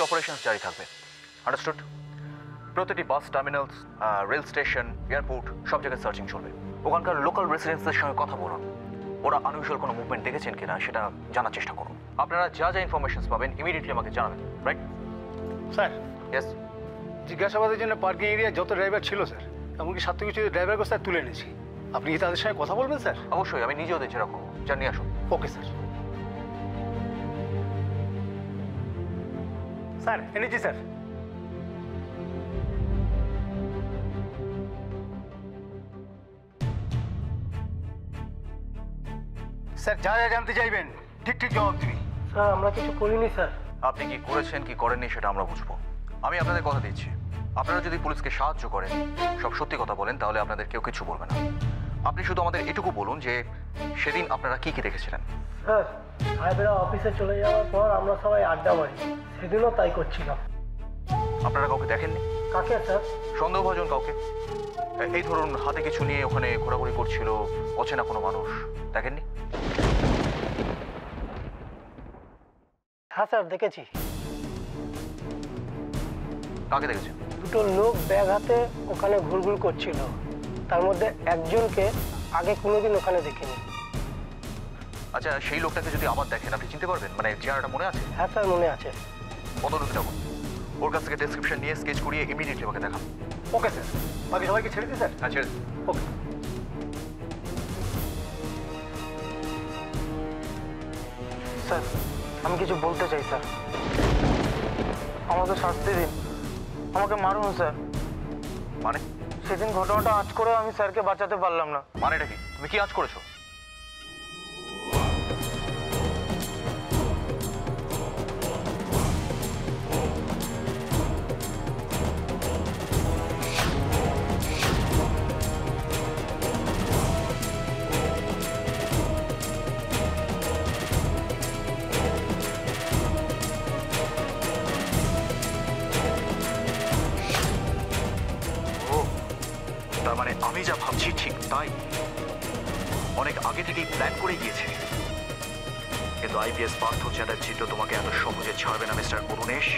Search operations জারি থাকবে। Understood? প্রতিটি bus terminals, rail station, airport সব জায়গায় সার্চিং চলবে। ওখানকার লোকাল রেসিডেন্টসদের সঙ্গে কথা বলুন, ওরা আনইউজুয়াল কোনো মুভমেন্ট দেখেছেন কিনা সেটা জানার চেষ্টা করুন। আপনারা যা যা ইনফরমেশনস পাবেন ইমিডিয়েটলি আমাকে জানাবেন, রাইট স্যার? ইয়েস। জিজ্ঞাসাবাদের জন্য পার্কিং এরিয়া যত ড্রাইভার ছিল স্যার, এমনকি সাথে কিছু ড্রাইভারকে স্যার তুলে এনেছি। আপনি কি তাদের সঙ্গে কথা বলবেন স্যার? অবশ্যই, আমি নিজে ওদের যেরকম জানিয়ে আসুন। Okay sir. স্যার এনেছি স্যার। স্যার যা যা জানতে চাইবেন ঠিক ঠিক জবাব দিবি। স্যার আমরা কিছু করিনি স্যার। আপনি কি করেছেন কি করেননি সেটা আমরা বুঝবো। আমি আপনাদের কথা দিচ্ছি, আপনারা যদি পুলিশকে সাহায্য করেন, সব সত্যি কথা বলেন, তাহলে আপনাদের কেউ কিছু বলবে না। আপনি শুধু আমাদের এটুকু বলুন যে সেদিন আপনারা কি কি দেখেছিলেন। স্যার সাহেবরা অফিসে চলে যাওয়ার পর আমরা সবাই আড্ডা মারি, সেদিনও তাই করছিলাম। আপনারা কাউকে দেখেননি? কাকে স্যার? সন্দেহভাজন কাউকে। এই ধরুন হাতে কিছু নিয়ে ওখানে ঘোরাঘুরি করছিল অচেনা কোনো মানুষ, দেখেননি? হ্যাঁ স্যার দেখেছি। কাকে দেখেছেন? দুটো লোক ব্যাগ হাতে ওখানে ঘুরঘুর করছিল, তার মধ্যে একজনকে আগে কোনোদিন ওখানে দেখিনি। আচ্ছা সেই লোকটাকে যদি আবার দেখেন আপনি চিনতে পারবেন? মানে চেহারাটা মনে আছে? হ্যাঁ স্যার মনে আছে। বদলুকটা বলুন, ওর কাছ থেকে ডেসক্রিপশন নিয়ে স্কেচ করিয়ে ইমিডিয়েটলি আমাকে দেখান। Okay sir. বাকি সবাইকে ছেড়ে দিন স্যার। হ্যাঁ ছেড়ে দিন। ওকে। স্যার আমি কিছু বলতে চাই স্যার। আমাদের শাস্তি দিন, আমাকে মারুন স্যার। মানে সেদিন ঘটনাটা আঁচ করে আমি স্যারকে বাঁচাতে পারলাম না। মানে এটা কি? তুমি কি আঁচ করেছো? মানে আমি যা ভাবছি ঠিক তাই, অনেক আগে থেকেই প্ল্যান করে গিয়েছে। কিন্তু আইপিএস পার্থ চ্যাটার্জি তো তোমাকে এত সহজে ছাড়বে না মিস্টার অরুণেশ।